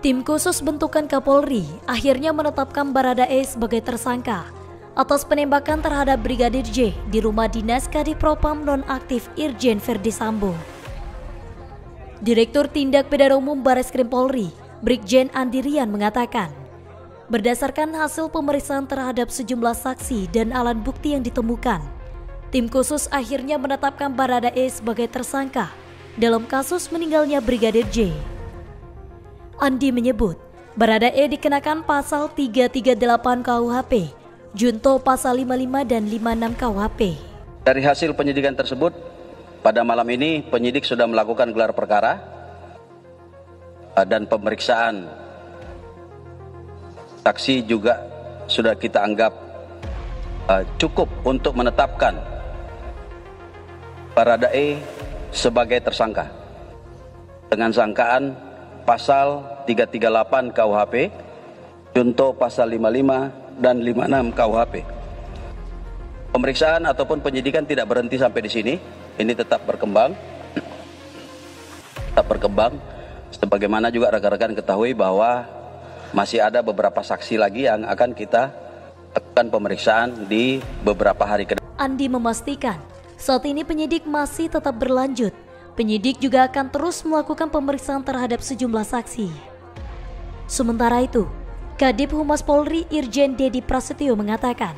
Tim khusus bentukan Kapolri akhirnya menetapkan Barada E sebagai tersangka atas penembakan terhadap Brigadir J di rumah dinas Kadiv Propam nonaktif Irjen Ferdy Sambo. Direktur Tindak Pidana Umum Bareskrim Polri, Brigjen Andi Rian mengatakan, berdasarkan hasil pemeriksaan terhadap sejumlah saksi dan alat bukti yang ditemukan, tim khusus akhirnya menetapkan Barada E sebagai tersangka dalam kasus meninggalnya Brigadir J. Andi menyebut, Barada E dikenakan pasal 338 KUHP, junto pasal 55 dan 56 KUHP. Dari hasil penyidikan tersebut, pada malam ini penyidik sudah melakukan gelar perkara dan pemeriksaan saksi juga sudah kita anggap cukup untuk menetapkan Barada E sebagai tersangka dengan sangkaan pasal 338 KUHP, junto pasal 55 dan 56 KUHP. Pemeriksaan ataupun penyidikan tidak berhenti sampai di sini, ini tetap berkembang. Sebagaimana juga rekan-rekan ketahui bahwa masih ada beberapa saksi lagi yang akan kita lakukan pemeriksaan di beberapa hari ke depan. Andi memastikan saat ini penyidik masih tetap berlanjut. Penyidik juga akan terus melakukan pemeriksaan terhadap sejumlah saksi. Sementara itu, Kadiv Humas Polri Irjen Dedi Prasetyo mengatakan,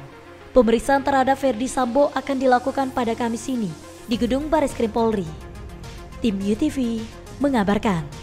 pemeriksaan terhadap Ferdy Sambo akan dilakukan pada Kamis ini di gedung Bareskrim Polri. Tim UTV mengabarkan.